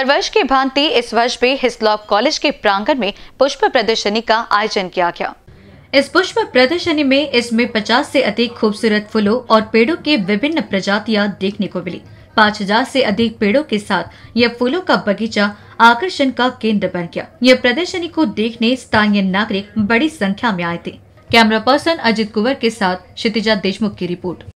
हर वर्ष की भांति इस वर्ष भी हिसलॉप कॉलेज के प्रांगण में पुष्प प्रदर्शनी का आयोजन किया गया। इस पुष्प प्रदर्शनी में इसमें 50 से अधिक खूबसूरत फूलों और पेड़ों की विभिन्न प्रजातियां देखने को मिली। 5000 से अधिक पेड़ों के साथ यह फूलों का बगीचा आकर्षण का केंद्र बन गया। यह प्रदर्शनी को देखने स्थानीय नागरिक बड़ी संख्या में आए थे। कैमरा पर्सन अजित कुवर के साथ क्षितिजा देशमुख की रिपोर्ट।